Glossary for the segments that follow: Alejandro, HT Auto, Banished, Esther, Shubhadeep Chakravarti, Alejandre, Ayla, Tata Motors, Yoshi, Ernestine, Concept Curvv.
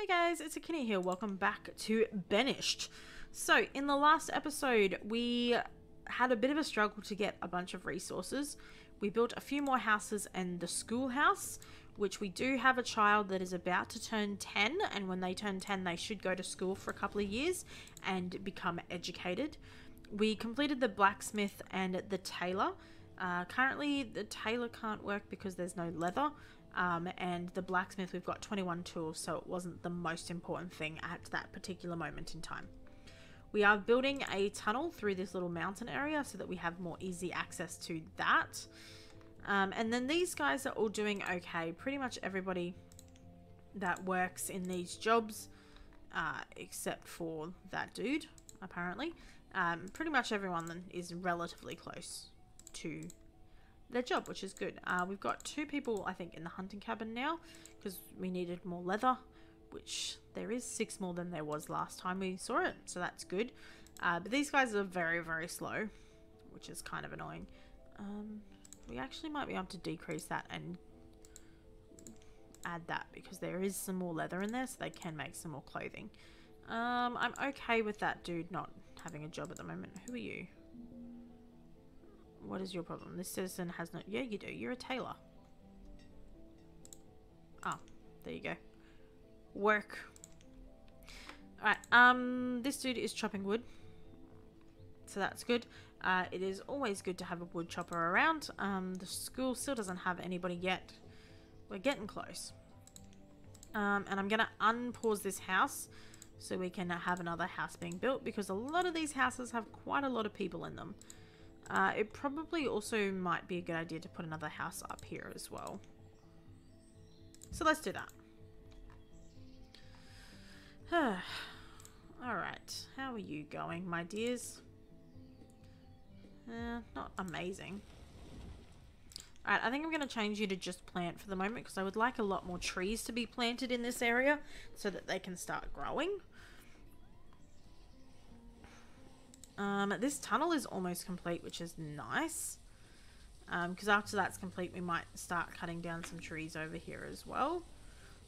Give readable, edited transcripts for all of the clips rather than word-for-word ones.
Hey guys, it's Akini here. Welcome back to Banished. So in the last episode, we had a bit of a struggle to get a bunch of resources. We built a few more houses and the schoolhouse, which we do have a child that is about to turn 10. And when they turn 10, they should go to school for a couple of years and become educated. We completed the blacksmith and the tailor. Currently, the tailor can't work because there's no leather. And the blacksmith, we've got 21 tools, so it wasn't the most important thing at that particular moment in time. We are building a tunnel through this little mountain area so that we have more easy access to that. And then these guys are all doing okay. Pretty much everybody that works in these jobs, except for that dude, apparently. Pretty much everyone is relatively close to their job, which is good. We've got two people, I think, in the hunting cabin now because we needed more leather, which there is 6 more than there was last time we saw it, so that's good. But these guys are very, very slow, which is kind of annoying. We actually might be able to decrease that and add that because there is some more leather in there, so they can make some more clothing. I'm okay with that dude not having a job at the moment. Who are you? What is your problem? This citizen has no... Yeah, you do. You're a tailor. Ah, oh, there you go. Work. Alright, this dude is chopping wood. So that's good. It is always good to have a wood chopper around. The school still doesn't have anybody yet. We're getting close. And I'm going to unpause this house so we can have another house being built because a lot of these houses have quite a lot of people in them. It probably also might be a good idea to put another house up here as well. So let's do that. Alright, how are you going, my dears? Not amazing. Alright, I think I'm going to change you to just plant for the moment because I would like a lot more trees to be planted in this area so that they can start growing. This tunnel is almost complete, which is nice. Because after that's complete, we might start cutting down some trees over here as well.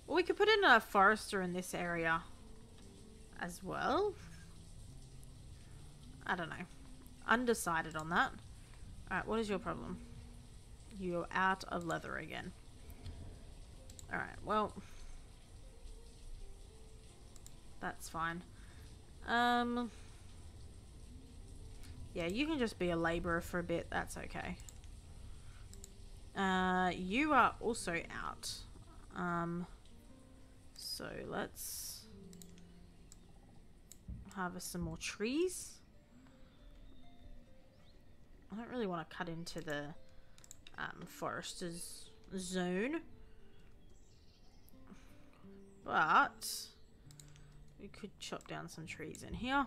Or we could put in a forester in this area as well. I don't know. Undecided on that. Alright, what is your problem? You're out of leather again. Alright, well. That's fine. Yeah, you can just be a labourer for a bit. That's okay. You are also out. So let's harvest some more trees. I don't really want to cut into the forester's zone. But we could chop down some trees in here.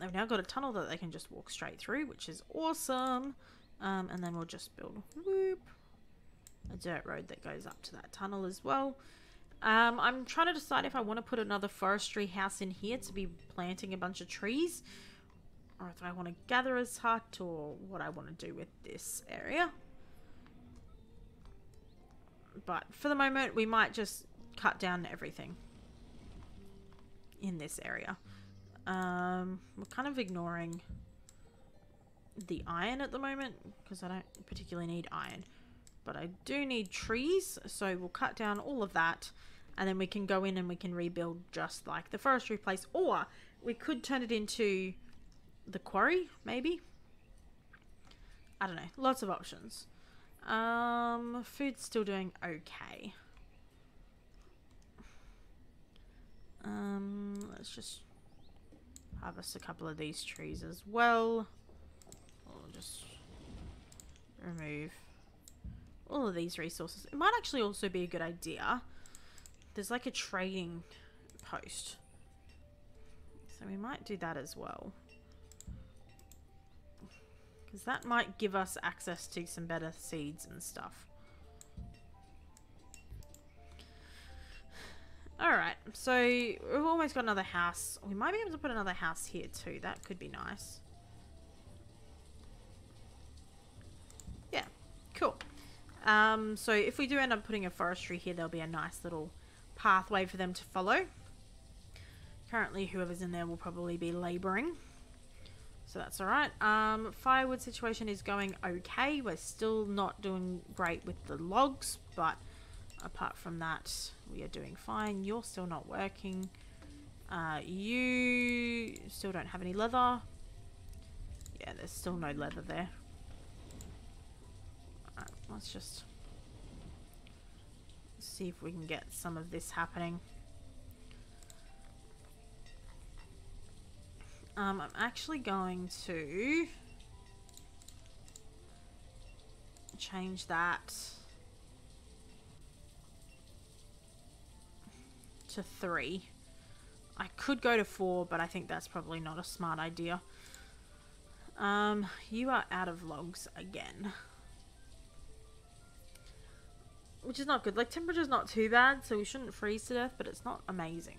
They've now got a tunnel that they can just walk straight through, which is awesome. And then we'll just build a dirt road that goes up to that tunnel as well. I'm trying to decide if I want to put another forestry house in here to be planting a bunch of trees, or if I want to gather as hut, or what I want to do with this area. But for the moment, we might just cut down everything in this area. We're kind of ignoring the iron at the moment because I don't particularly need iron, but I do need trees, so we'll cut down all of that and then we can go in and we can rebuild just like the forestry place, or we could turn it into the quarry, maybe. I don't know, lots of options. Food's still doing okay. Let's just harvest a couple of these trees as well. We'll just remove all of these resources. It might actually also be a good idea. There's like a trading post. So we might do that as well. Because that might give us access to some better seeds and stuff. Alright, so we've almost got another house. We might be able to put another house here too. That could be nice. Yeah, cool. So if we do end up putting a forestry here, there'll be a nice little pathway for them to follow. Currently, whoever's in there will probably be labouring. So that's alright. Firewood situation is going okay. We're still not doing great with the logs, but apart from that, we are doing fine. You're still not working. You still don't have any leather. Yeah, there's still no leather there. Alright, let's just see if we can get some of this happening. I'm actually going to change that to 3. I could go to 4, but I think that's probably not a smart idea. You are out of logs again, which is not good. Like, temperature's not too bad, so we shouldn't freeze to death, but it's not amazing.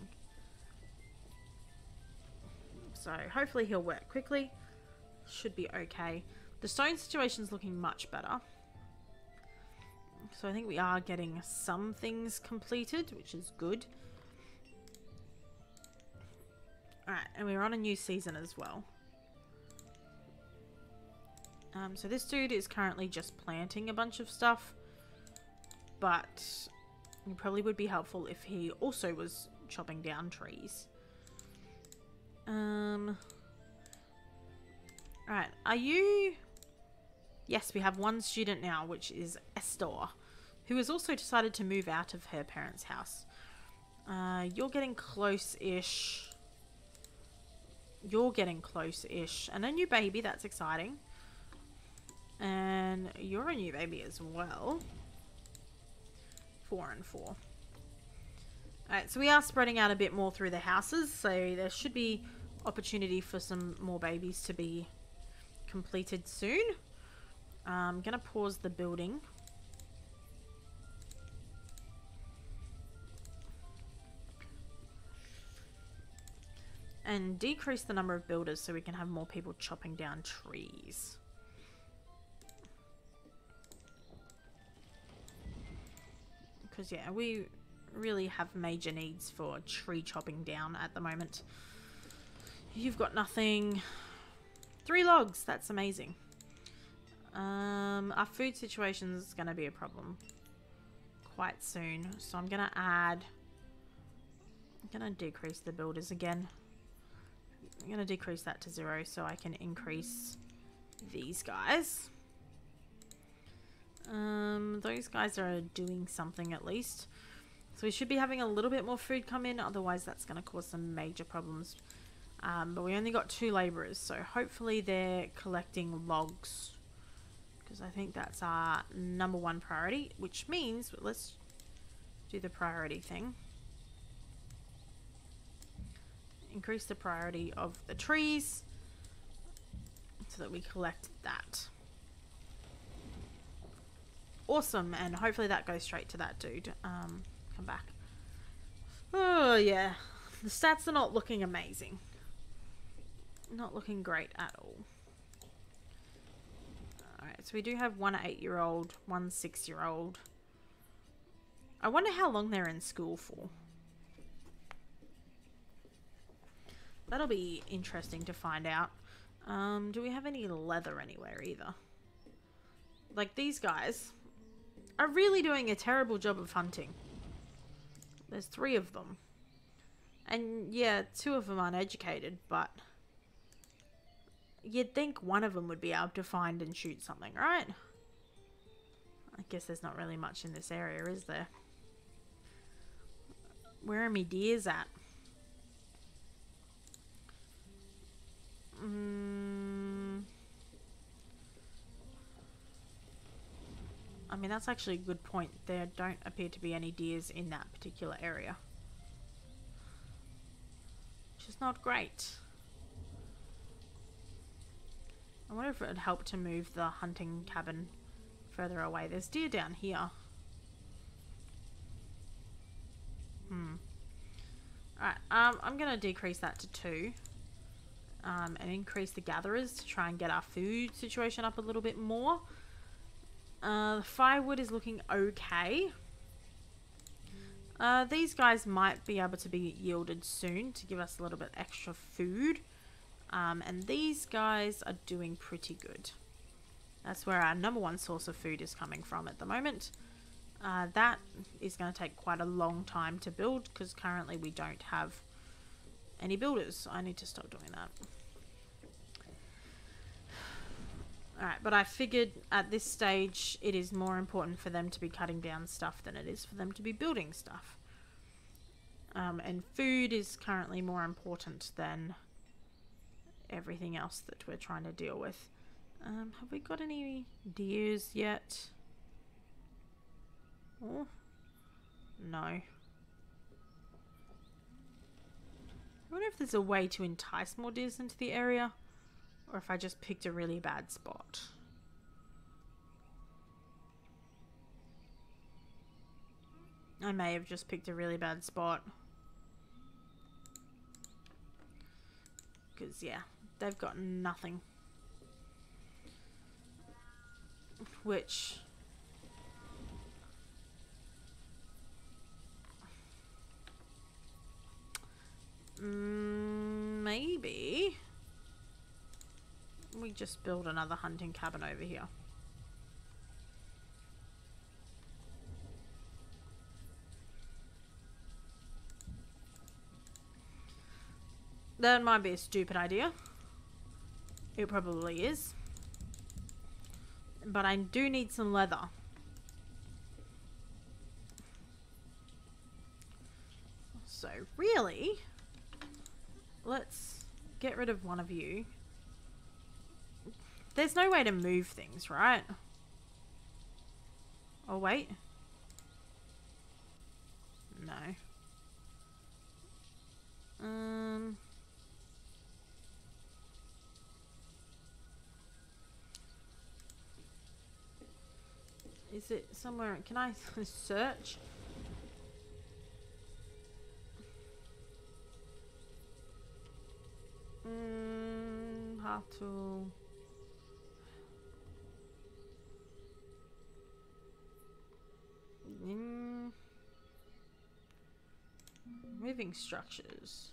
So hopefully he'll work quickly. Should be okay. The stone situation's looking much better. So I think we are getting some things completed, which is good. Alright, and we're on a new season as well. So this dude is currently just planting a bunch of stuff. But it probably would be helpful if he also was chopping down trees. Alright, are you... Yes, we have one student now, which is Esther, who has also decided to move out of her parents' house. You're getting close-ish. You're getting close-ish. And a new baby, that's exciting. And you're a new baby as well. 4 and 4. Alright, so we are spreading out a bit more through the houses, so there should be opportunity for some more babies to be completed soon. I'm going to pause the building. And decrease the number of builders so we can have more people chopping down trees. Because, yeah, we... really have major needs for tree chopping down at the moment. You've got nothing. 3 logs, that's amazing. Our food situation is going to be a problem quite soon, so I'm going to add... I'm going to decrease the builders again. I'm going to decrease that to 0 so I can increase these guys. Those guys are doing something at least. So we should be having a little bit more food come in, otherwise that's going to cause some major problems. But we only got 2 labourers, so hopefully they're collecting logs. Because I think that's our number 1 priority, which means, let's do the priority thing. Increase the priority of the trees, so that we collect that. Awesome, and hopefully that goes straight to that dude. Come back. Oh yeah, the stats are not looking amazing, not looking great at all. Alright, so we do have 1 8-year-old, 1 6-year-old. I wonder how long they're in school for. That'll be interesting to find out. Do we have any leather anywhere either? Like, these guys are really doing a terrible job of hunting. There's 3 of them. And yeah, 2 of them aren't educated, but you'd think one of them would be able to find and shoot something, right? I guess there's not really much in this area, is there? Where are me deers at? I mean, that's actually a good point. There don't appear to be any deers in that particular area. Which is not great. I wonder if it would help to move the hunting cabin further away. There's deer down here. Alright, I'm going to decrease that to 2. And increase the gatherers to try and get our food situation up a little bit more. The firewood is looking okay. These guys might be able to be yielded soon to give us a little bit extra food. And these guys are doing pretty good. That's where our number one source of food is coming from at the moment. That is going to take quite a long time to build because currently we don't have any builders. I need to stop doing that. Alright, but I figured at this stage it is more important for them to be cutting down stuff than it is for them to be building stuff. And food is currently more important than everything else that we're trying to deal with. Have we got any deers yet? Oh, no. I wonder if there's a way to entice more deers into the area. Or if I just picked a really bad spot. I may have just picked a really bad spot. Because, yeah, they've got nothing. Which... maybe... we just build another hunting cabin over here. That might be a stupid idea. It probably is. But I do need some leather. So really, let's get rid of one of you. There's no way to move things, right? Oh, wait. No. Is it somewhere? Can I search? How to... moving structures.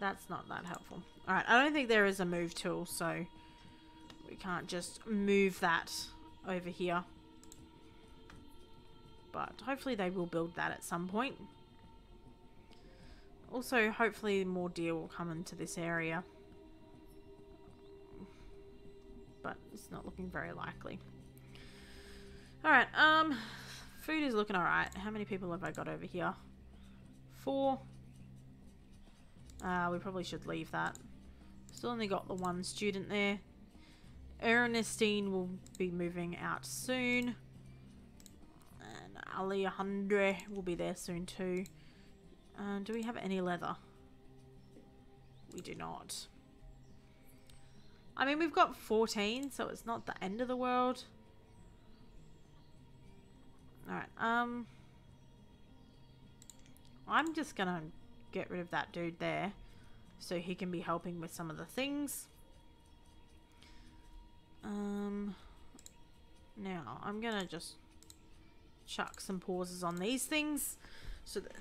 That's not that helpful. Alright, I don't think there is a move tool, so we can't just move that over here. But hopefully they will build that at some point. Also, hopefully more deer will come into this area. But it's not looking very likely. Alright, food is looking alright. How many people have I got over here? 4. We probably should leave that. Still only got the one student there. Ernestine will be moving out soon. And Alejandro will be there soon too. Do we have any leather? We do not. I mean, we've got 14, so it's not the end of the world. Alright, I'm just gonna... get rid of that dude there so he can be helping with some of the things. Now I'm gonna just chuck some pauses on these things so that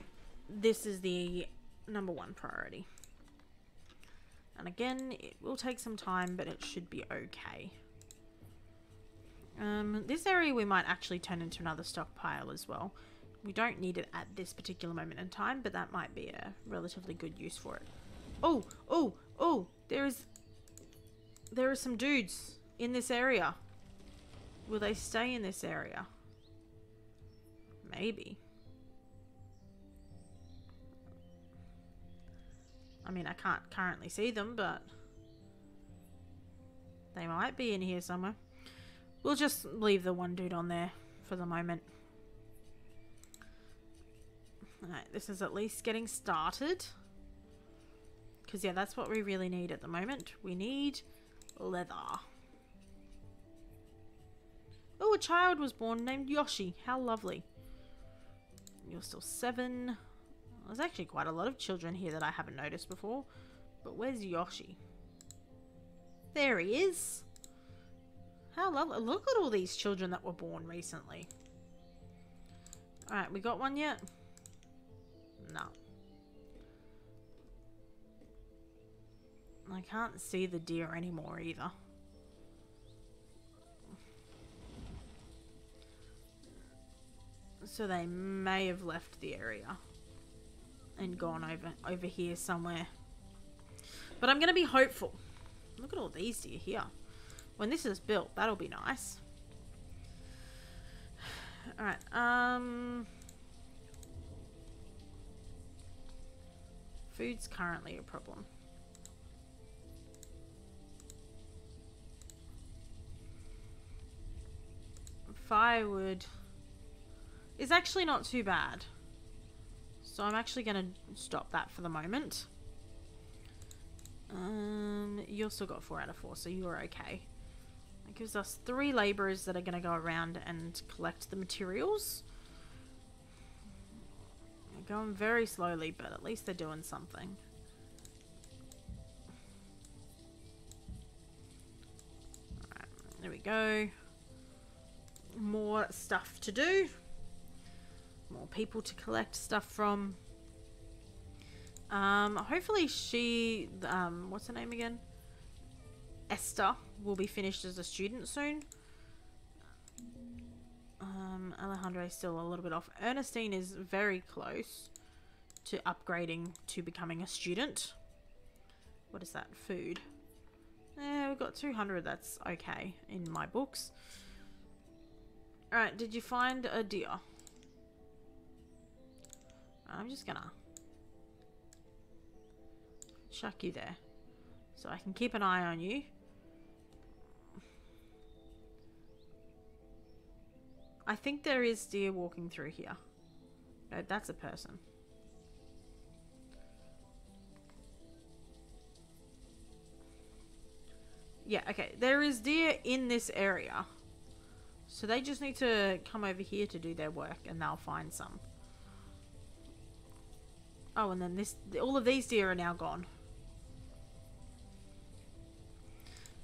this is the number one priority, and again it will take some time, but it should be okay. This area we might actually turn into another stockpile as well. We don't need it at this particular moment in time, but that might be a relatively good use for it. Oh, oh, oh, there are some dudes in this area. Will they stay in this area? Maybe. I mean, I can't currently see them, but they might be in here somewhere. We'll just leave the one dude on there for the moment. Alright, this is at least getting started. Because, yeah, that's what we really need at the moment. We need leather. Oh, a child was born named Yoshi. How lovely. You're still 7. There's actually quite a lot of children here that I haven't noticed before. But where's Yoshi? There he is. How lovely. Look at all these children that were born recently. Alright, we got one yet? No. I can't see the deer anymore either. So they may have left the area and gone over here somewhere. But I'm going to be hopeful. Look at all these deer here. When this is built, that'll be nice. Alright, food's currently a problem. Firewood is actually not too bad. So I'm actually going to stop that for the moment. You've still got 4 out of 4, so you're okay. It gives us 3 laborers that are going to go around and collect the materials. They're going very slowly, but at least they're doing something. Alright, there we go. More stuff to do. More people to collect stuff from. Hopefully she, what's her name again? Esther will be finished as a student soon. Alejandro is still a little bit off. Ernestine is very close to upgrading to becoming a student. What is that? Food. Yeah, we've got 200. That's okay in my books. Alright, did you find a deer? I'm just gonna chuck you there so I can keep an eye on you. I think there is deer walking through here. No, that's a person. Yeah, okay. There is deer in this area. So they just need to come over here to do their work and they'll find some. Oh, and then this, all of these deer are now gone.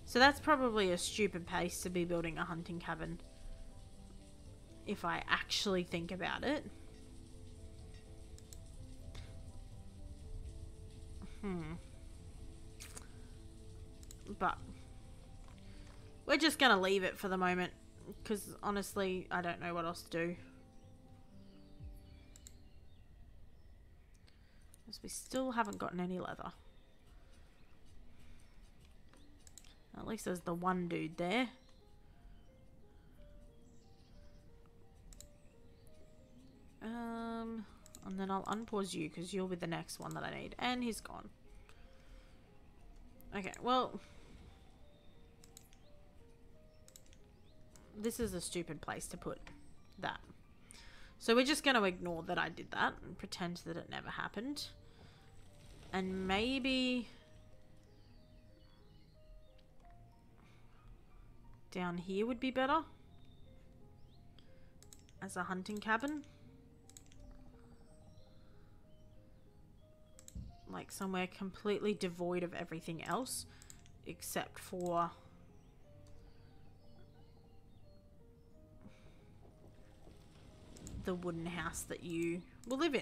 So that's probably a stupid place to be building a hunting cabin. If I actually think about it. But we're just going to leave it for the moment. Because honestly, I don't know what else to do. Because we still haven't gotten any leather. At least there's the one dude there. And then I'll unpause you because you'll be the next one that I need. And he's gone. Okay, well. This is a stupid place to put that. So we're just going to ignore that I did that and pretend that it never happened. And maybe down here would be better as a hunting cabin. Like somewhere completely devoid of everything else except for the wooden house that you will live in.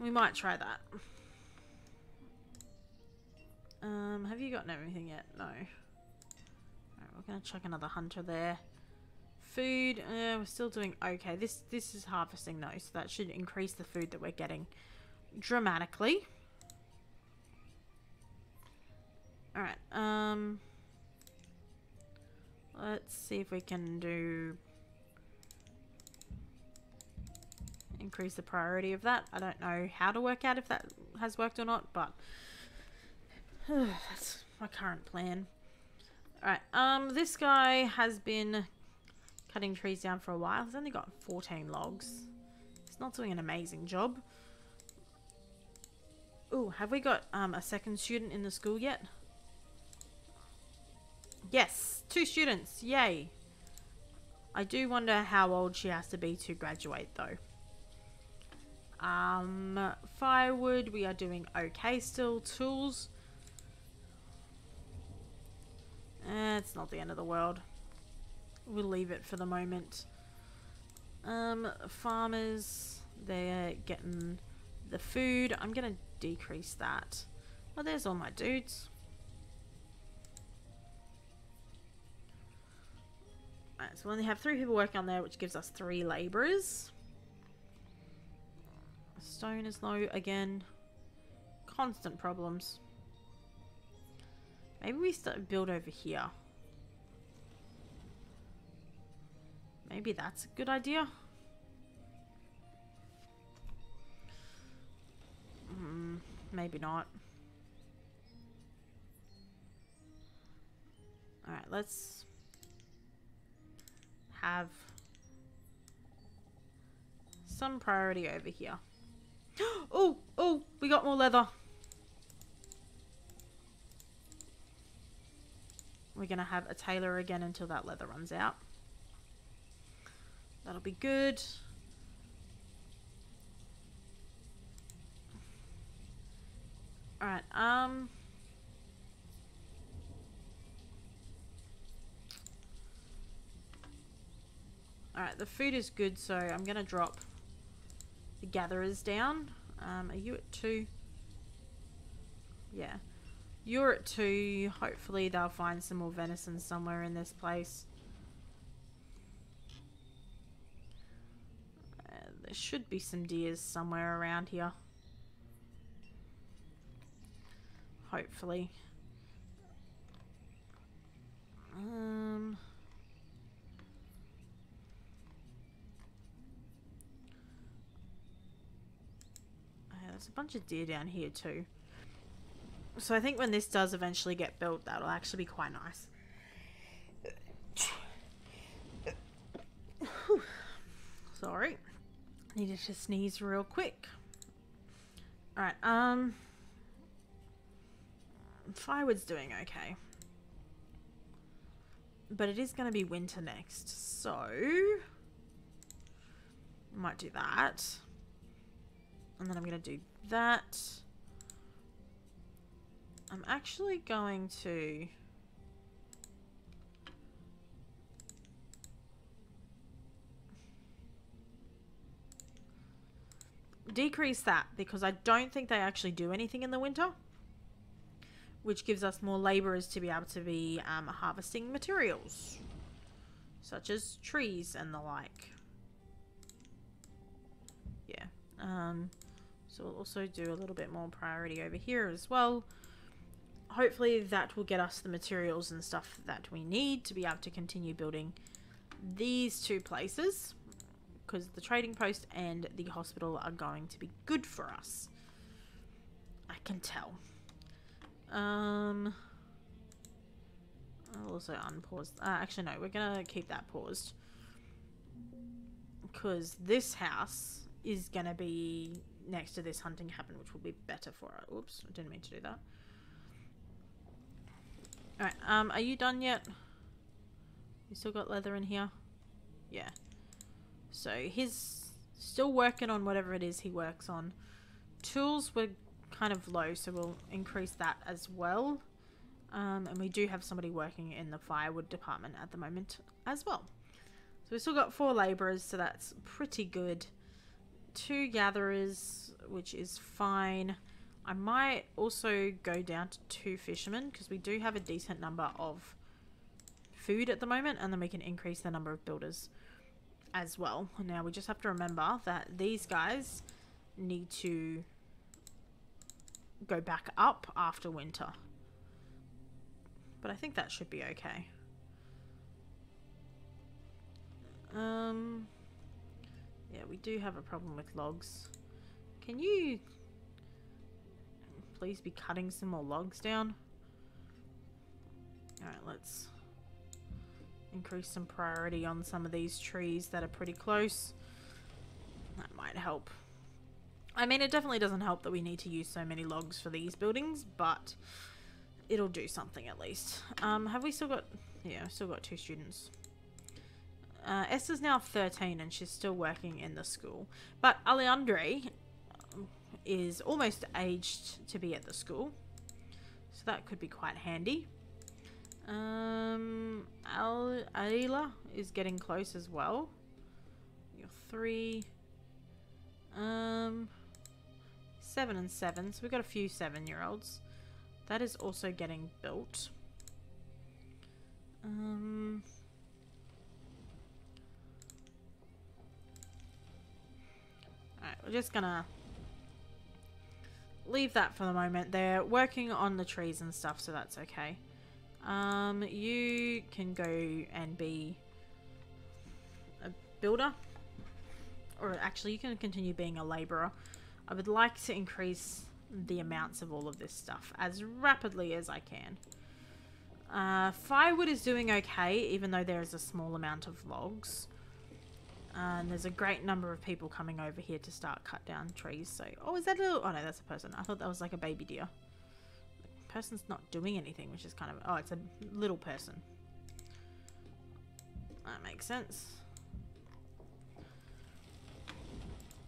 We might try that. Have you gotten everything yet? No. Alright, we're gonna chuck another hunter there. Food, we're still doing okay. This is harvesting though, so that should increase the food that we're getting dramatically. Alright, let's see if we can do increase the priority of that. I don't know how to work out if that has worked or not, but that's my current plan. Alright, this guy has been cutting trees down for a while. He's only got 14 logs. He's not doing an amazing job. Ooh, have we got a second student in the school yet? Yes, 2 students. Yay. I do wonder how old she has to be to graduate though. Firewood, we are doing okay still. Tools. It's not the end of the world. We'll leave it for the moment. Farmers, they're getting the food. I'm going to decrease that. Oh, there's all my dudes. Alright, so we only have 3 people working on there, which gives us 3 laborers. Stone is low again. Constant problems. Maybe we start build over here. Maybe that's a good idea. Maybe not. Alright, let's have some priority over here. Oh, we got more leather. We're going to have a tailor again until that leather runs out. That'll be good. Alright, Alright, the food is good, so I'm going to drop the gatherers down. Are you at 2? Yeah. You're at 2. Hopefully they'll find some more venison somewhere in this place. There should be some deers somewhere around here. Hopefully. There's a bunch of deer down here too. So I think when this does eventually get built, that'll actually be quite nice. Sorry. Needed to sneeze real quick. Alright, firewood's doing okay. But it is going to be winter next, so might do that. And then I'm going to do that. I'm actually going to decrease that because I don't think they actually do anything in the winter, which gives us more laborers to be able to be harvesting materials such as trees and the like. Yeah. So we'll also do a little bit more priority over here as well. Hopefully that will get us the materials and stuff that we need to be able to continue building these 2 places, because the trading post and the hospital are going to be good for us. I can tell. I'll also unpause. Actually, no, we're going to keep that paused because this house is going to be next to this hunting cabin, which will be better for us. Oops, I didn't mean to do that. Alright, are you done yet? You still got leather in here? Yeah. So he's still working on whatever it is he works on. Tools were kind of low, so we'll increase that as well. And we do have somebody working in the firewood department at the moment as well. So we've still got 4 laborers, so that's pretty good. 2 gatherers, which is fine. I might also go down to 2 fishermen because we do have a decent number of food at the moment, and then we can increase the number of builders as well. Now we just have to remember that these guys need to go back up after winter, but I think that should be okay. Yeah, we do have a problem with logs. Can you please be cutting some more logs down? Alright, let's increase some priority on some of these trees that are pretty close. That might help. I mean, it definitely doesn't help that we need to use so many logs for these buildings, but it'll do something at least. Have we still got... Yeah, I've still got 2 students. Esther's now 13 and she's still working in the school. But Alejandre is almost aged to be at the school. So that could be quite handy. Ayla is getting close as well. You're 3... 7 and 7, so we've got a few 7-year-olds. That is also getting built. Alright, we're just gonna leave that for the moment. They're working on the trees and stuff, so that's okay. You can go and be a builder. Or actually, you can continue being a labourer. I would like to increase the amounts of all of this stuff as rapidly as I can. Firewood is doing okay, even though there is a small amount of logs. And there's a great number of people coming over here to start cut down trees. So, oh, is that a little... Oh, no, that's a person. I thought that was like a baby deer. The person's not doing anything, which is kind of... Oh, it's a little person. That makes sense.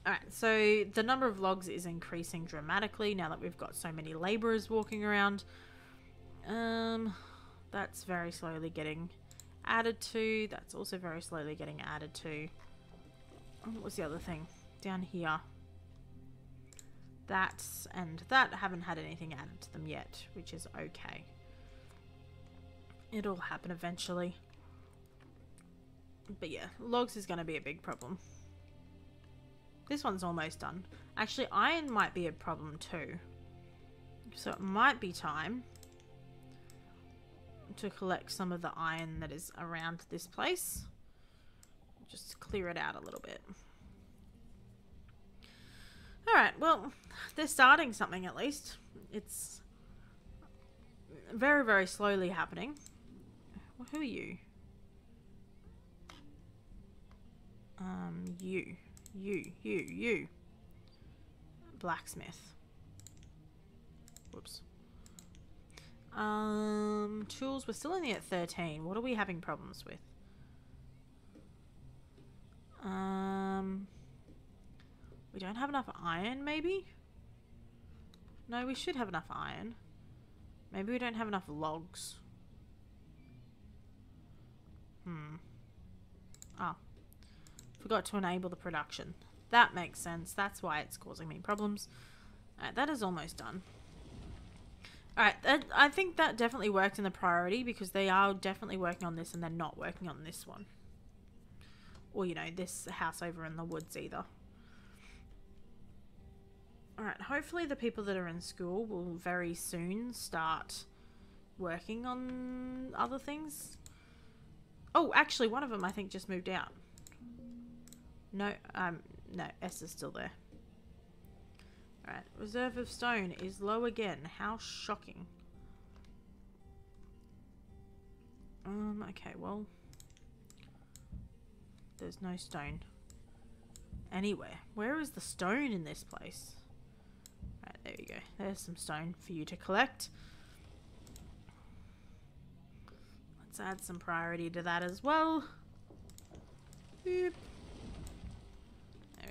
Alright, so the number of logs is increasing dramatically now that we've got so many labourers walking around. That's very slowly getting added to. That's also very slowly getting added to. What was the other thing? Down here. That and that haven't had anything added to them yet, which is okay. It'll happen eventually. But yeah, logs is going to be a big problem. This one's almost done. Actually, iron might be a problem too. So it might be time to collect some of the iron that is around this place. Just clear it out a little bit. Alright, well, they're starting something at least. It's very, very slowly happening. Who are you? You. You. Blacksmith. Whoops. Tools. We're still only at 13. What are we having problems with? We don't have enough iron, maybe? No, we should have enough iron. Maybe we don't have enough logs. Ah. Forgot to enable the production. That makes sense. That's why it's causing me problems. Alright, that is almost done. Alright, I think that definitely worked in the priority because they are definitely working on this and they're not working on this one. Or, you know, this house over in the woods either. Alright, hopefully the people that are in school will very soon start working on other things. Oh, actually, one of them I think just moved out. No, no, S is still there. Alright, reserve of stone is low again. How shocking. Okay, well. There's no stone anywhere. Where is the stone in this place? Alright, there you go. There's some stone for you to collect. Let's add some priority to that as well. Boop. There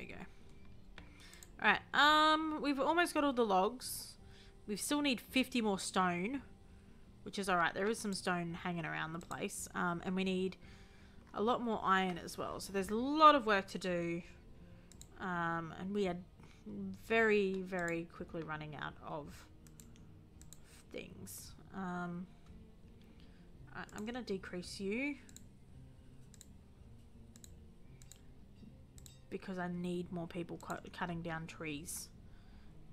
we go. Alright, we've almost got all the logs. We still need 50 more stone, which is alright. There is some stone hanging around the place. And we need a lot more iron as well. So there's a lot of work to do. And we are very, very quickly running out of things. Alright, I'm going to decrease you. Because I need more people cutting down trees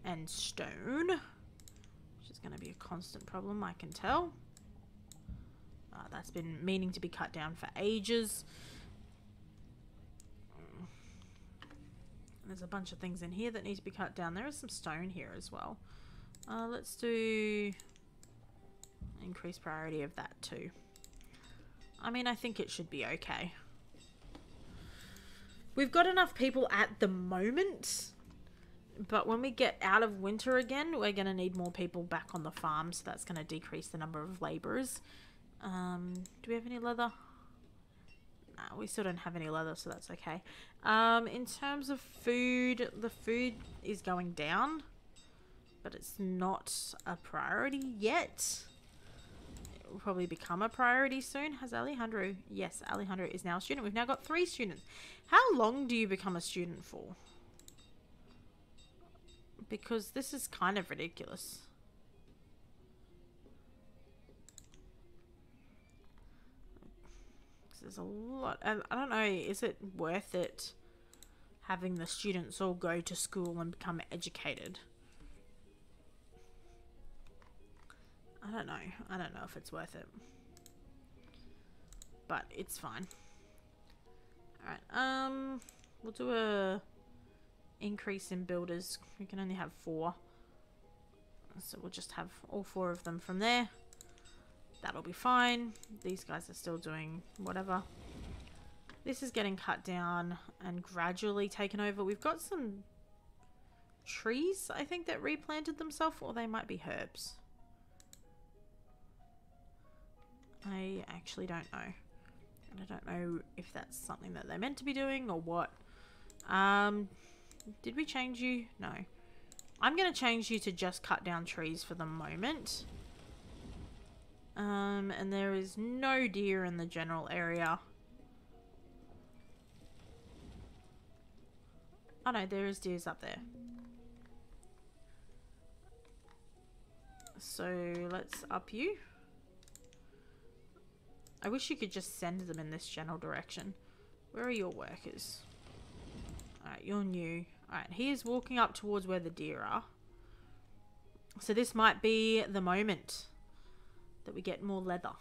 and stone, which is going to be a constant problem, I can tell. That's been meaning to be cut down for ages. There's a bunch of things in here that need to be cut down. There is some stone here as well. Let's do increased priority of that too. I mean, I think it should be okay. We've got enough people at the moment But when we get out of winter again, we're going to need more people back on the farm, so that's going to decrease the number of laborers. Do we have any leather? No, we still don't have any leather, so that's okay. In terms of food, the food is going down, but it's not a priority yet. It will probably become a priority soon. Has Alejandro? Yes, Alejandro is now a student. We've now got 3 students. How long do you become a student for? Because this is kind of ridiculous. There's a lot. I don't know, is it worth it having the students all go to school and become educated? I don't know. I don't know if it's worth it. But it's fine. Alright, we'll do a increase in builders. We can only have 4. So we'll just have all 4 of them from there. That'll be fine. These guys are still doing whatever. This is getting cut down and gradually taken over. We've got some trees, I think, that replanted themselves, or they might be herbs. I actually don't know. And I don't know if that's something that they're meant to be doing or what. Did we change you? No. I'm going to change you to just cut down trees for the moment. And there is no deer in the general area. Oh no, there is deers up there. So let's up you. I wish you could just send them in this general direction. Where are your workers? Alright, you're new. Alright, he is walking up towards where the deer are. So this might be the moment that we get more leather.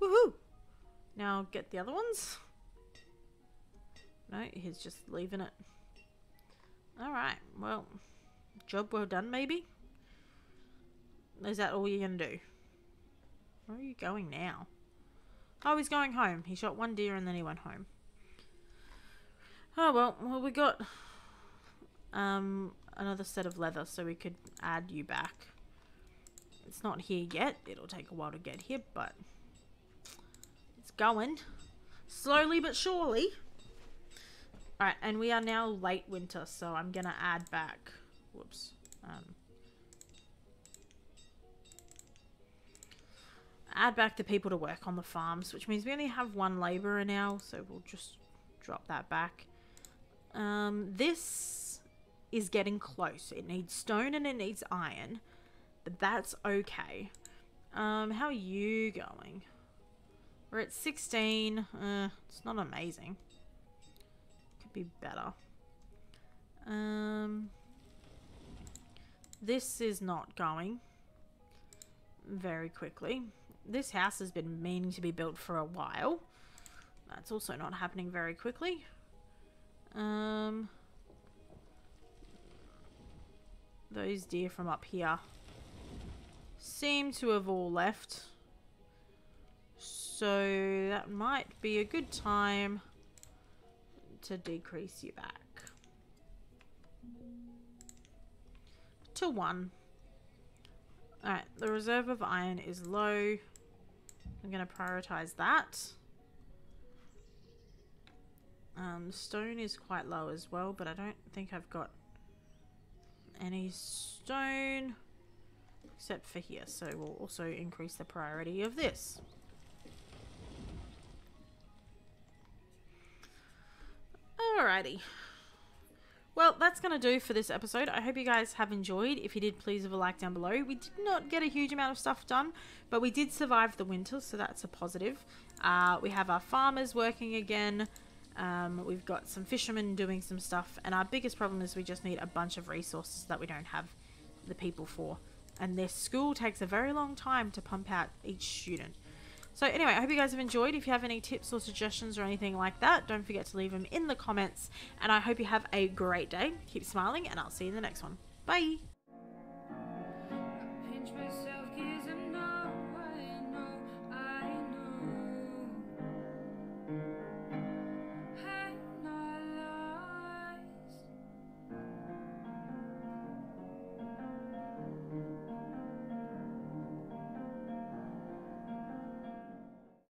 Woohoo! Now get the other ones. No, he's just leaving it. Alright, well, job well done, maybe? Is that all you're gonna do? Where are you going now? Oh, he's going home. He shot 1 deer and then he went home. Oh, well we got another set of leather, so we could add you back. It's not here yet. It'll take a while to get here, but it's going. Slowly but surely. Alright, and we are now late winter, so I'm gonna add back... Whoops. Add back the people to work on the farms, which means we only have 1 labourer now, so we'll just drop that back. This is getting close. It needs stone and it needs iron, but that's okay. How are you going? We're at 16. It's not amazing. Could be better. This is not going very quickly. This house has been meaning to be built for a while. That's also not happening very quickly. Those deer from up here seem to have all left. So that might be a good time to decrease you back. To 1. Alright, the reserve of iron is low. I'm going to prioritize that. Stone is quite low as well, but I don't think I've got any stone except for here. So we'll also increase the priority of this. Alrighty. Well, that's going to do for this episode. I hope you guys have enjoyed. If you did, please leave a like down below. We did not get a huge amount of stuff done, but we did survive the winter, so that's a positive. We have our farmers working again. We've got some fishermen doing some stuff, and our biggest problem is we just need a bunch of resources that we don't have the people for. And this school takes a very long time to pump out each student. So anyway, I hope you guys have enjoyed. If you have any tips or suggestions or anything like that, don't forget to leave them in the comments. And I hope you have a great day. Keep smiling, and I'll see you in the next one. Bye!